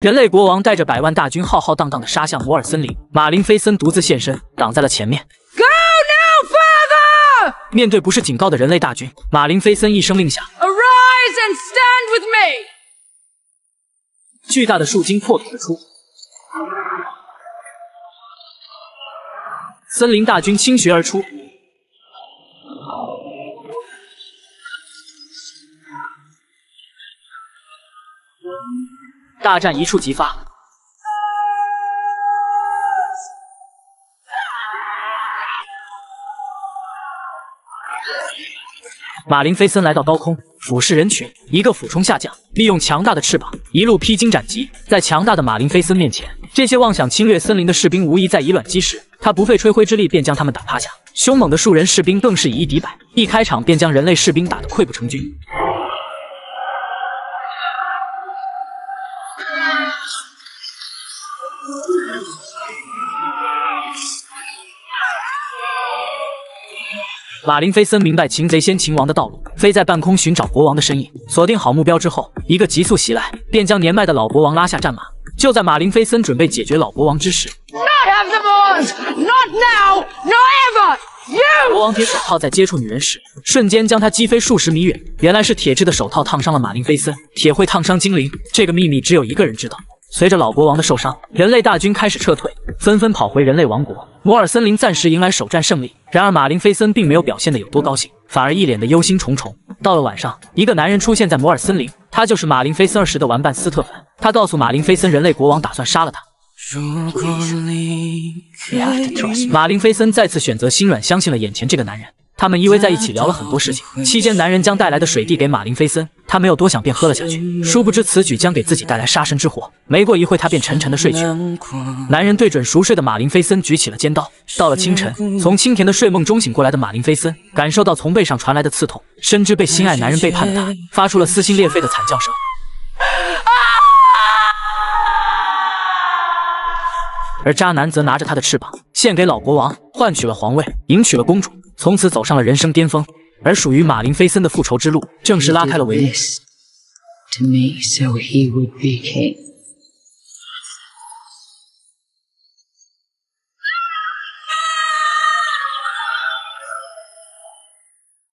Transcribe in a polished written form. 人类国王带着百万大军浩浩荡荡的杀向摩尔森林，马林菲森独自现身，挡在了前面。Go now, father！ 面对不是警告的人类大军，马林菲森一声令下 ，Arise and stand with me！ 巨大的树茎破土而出，森林大军倾斜而出，大战一触即发，马林菲森来到高空，俯视人群，一个俯冲下降，利用强大的翅膀一路披荆斩棘。在强大的马林菲森面前，这些妄想侵略森林的士兵无疑在以卵击石，他不费吹灰之力便将他们打趴下。凶猛的树人士兵更是以一敌百，一开场便将人类士兵打得溃不成军。 马林菲森明白擒贼先擒王的道路，飞在半空寻找国王的身影，锁定好目标之后，一个急速袭来，便将年迈的老国王拉下战马。就在马林菲森准备解决老国王之时， 国王铁手套在接触女人时，瞬间将她击飞数十米远。原来是铁制的手套烫伤了马林菲森，铁会烫伤精灵，这个秘密只有一个人知道。 随着老国王的受伤，人类大军开始撤退，纷纷跑回人类王国。摩尔森林暂时迎来首战胜利，然而马林菲森并没有表现得有多高兴，反而一脸的忧心忡忡。到了晚上，一个男人出现在摩尔森林，他就是马林菲森儿时的玩伴斯特凡。他告诉马林菲森，人类国王打算杀了他。如果离开，马林菲森再次选择心软，相信了眼前这个男人。 他们依偎在一起聊了很多事情，期间男人将带来的水递给马林菲森，他没有多想便喝了下去。殊不知此举将给自己带来杀身之祸。没过一会，他便沉沉的睡去。男人对准熟睡的马林菲森举起了尖刀。到了清晨，从清甜的睡梦中醒过来的马林菲森，感受到从背上传来的刺痛，深知被心爱男人背叛的他，发出了撕心裂肺的惨叫声。 而渣男则拿着他的翅膀献给老国王，换取了皇位，迎娶了公主，从此走上了人生巅峰。而属于马林菲森的复仇之路正式拉开了帷幕。